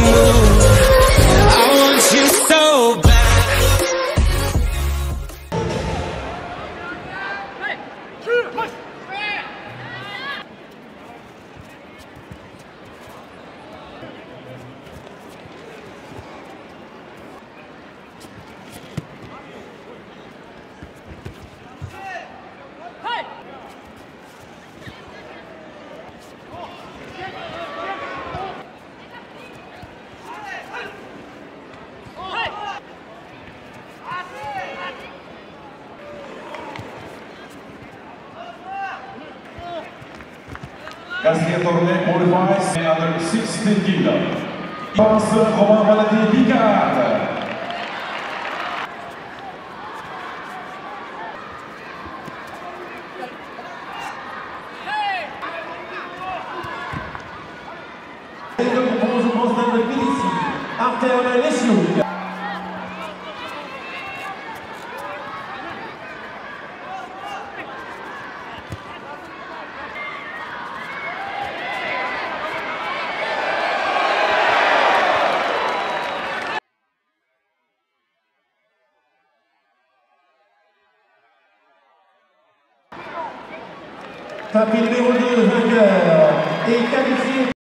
move. I want you so Gaziye Torne modifies another 16 kilo. Pası Roman Valadi Picard. After Tapis numéro 2, vainqueur, et qualifié.